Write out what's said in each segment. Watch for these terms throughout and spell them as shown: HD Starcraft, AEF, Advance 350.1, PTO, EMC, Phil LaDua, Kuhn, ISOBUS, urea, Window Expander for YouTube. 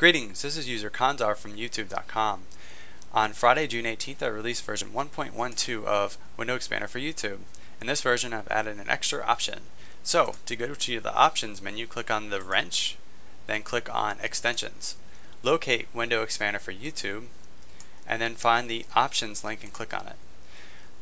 Greetings, this is user Kanzar from YouTube.com. On Friday, June 18th, I released version 1.12 of Window Expander for YouTube. In this version, I've added an extra option. So, to go to the Options menu, click on the wrench, then click on Extensions. Locate Window Expander for YouTube, and then find the Options link and click on it.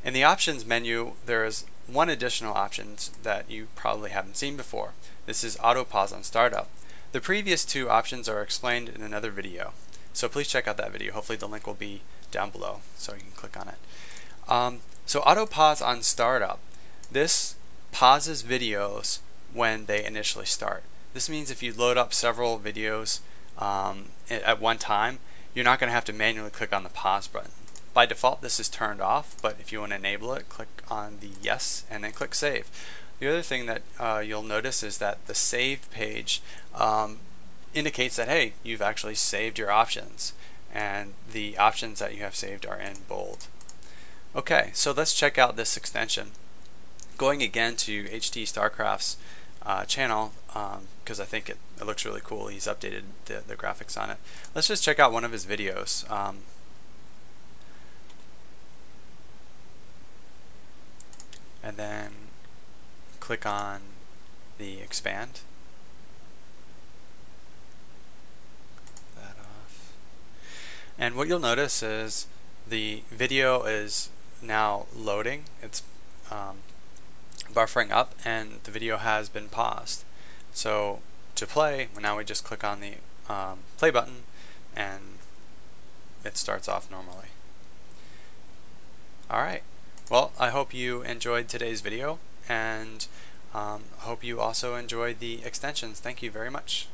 In the Options menu, there is one additional option that you probably haven't seen before. This is Auto Pause on Startup. The previous two options are explained in another video, so please check out that video. Hopefully the link will be down below, so you can click on it. So auto pause on startup. This pauses videos when they initially start. This means if you load up several videos at one time, you're not going to have to manually click on the pause button. By default, this is turned off, but if you want to enable it, click on the yes and then click save. The other thing that you'll notice is that the save page indicates that, hey, you've actually saved your options, and the options that you have saved are in bold. Okay, so let's check out this extension. Going again to HD Starcraft's channel, because I think it looks really cool. He's updated the graphics on it. Let's just check out one of his videos. And then click on the expand. That off. And what you'll notice is the video is now loading. It's buffering up, and the video has been paused. So to play, now we just click on the play button, and it starts off normally. All right. Well, I hope you enjoyed today's video, and hope you also enjoyed the extensions. Thank you very much.